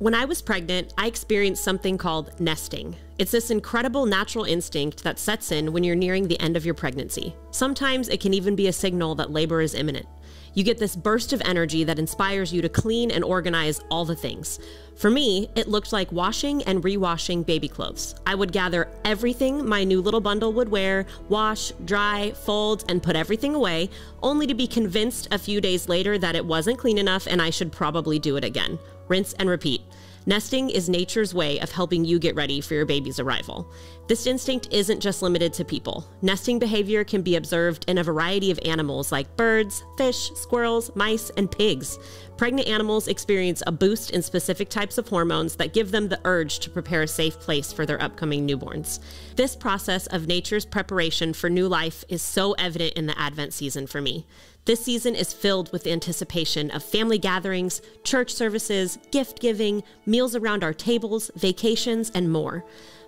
When I was pregnant, I experienced something called nesting. It's this incredible natural instinct that sets in when you're nearing the end of your pregnancy. Sometimes it can even be a signal that labor is imminent. You get this burst of energy that inspires you to clean and organize all the things. For me, it looked like washing and rewashing baby clothes. I would gather everything my new little bundle would wear, wash, dry, fold, and put everything away, only to be convinced a few days later that it wasn't clean enough and I should probably do it again. Rinse and repeat. Nesting is nature's way of helping you get ready for your baby's arrival. This instinct isn't just limited to people. Nesting behavior can be observed in a variety of animals like birds, fish, squirrels, mice, and pigs. Pregnant animals experience a boost in specific types of hormones that give them the urge to prepare a safe place for their upcoming newborns. This process of nature's preparation for new life is so evident in the Advent season for me. This season is filled with the anticipation of family gatherings, church services, gift giving, meals around our tables, vacations, and more.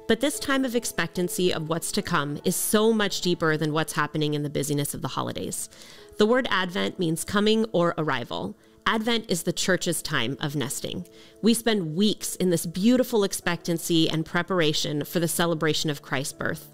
But this time of expectancy of what's to come is so much deeper than what's happening in the busyness of the holidays. The word Advent means coming or arrival. Advent is the church's time of nesting. We spend weeks in this beautiful expectancy and preparation for the celebration of Christ's birth.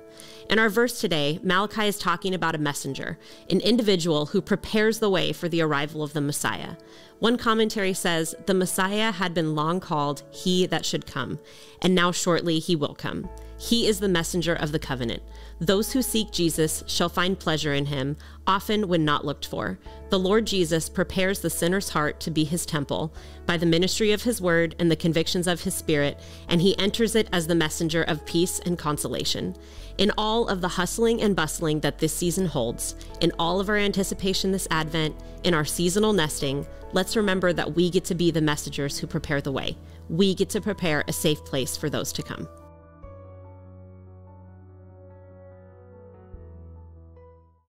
In our verse today, Malachi is talking about a messenger, an individual who prepares the way for the arrival of the Messiah. One commentary says, "The Messiah had been long called he that should come, and now shortly he will come. He is the messenger of the covenant. Those who seek Jesus shall find pleasure in him, often when not looked for. The Lord Jesus prepares the sinner's heart to be his temple by the ministry of his word and the convictions of his spirit, and he enters it as the messenger of peace and consolation." In all of the hustling and bustling that this season holds, in all of our anticipation this Advent, in our seasonal nesting, let's remember that we get to be the messengers who prepare the way. We get to prepare a safe place for those to come.